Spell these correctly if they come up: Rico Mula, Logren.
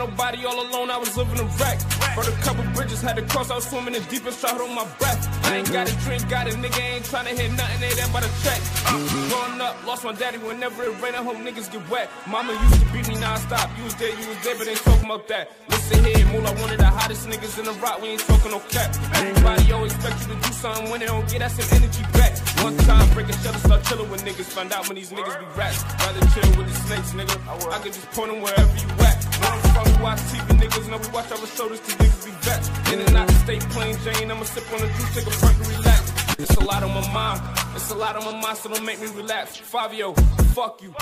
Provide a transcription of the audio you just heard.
nobody, all alone, I was living a wreck. Burned a couple bridges, had to cross, I was swimming in deep and shot on my breath. I ain't got a drink, got a nigga, ain't tryna hit nothing, ain't that but a check. Growing up, lost my daddy, whenever it rain, I hope niggas get wet. Mama used to beat me non-stop, you was there, but ain't talking about that. Listen here, Mula, one of the hottest niggas in the rock, we ain't talking no cap. Everybody always expect you to do something when they don't get that same energy back. One time, breaking shelter, start chilling with niggas, find out when these niggas be rats. Rather chill with the snakes, nigga, I could just point them wherever you at. When we watch TV, niggas, now we watch our shoulders, cause niggas be vexed. In and out the state, plain Jane, I'ma sip on a juice, take a break and relax. It's a lot on my mind, so don't make me relapse. Fabio, fuck you.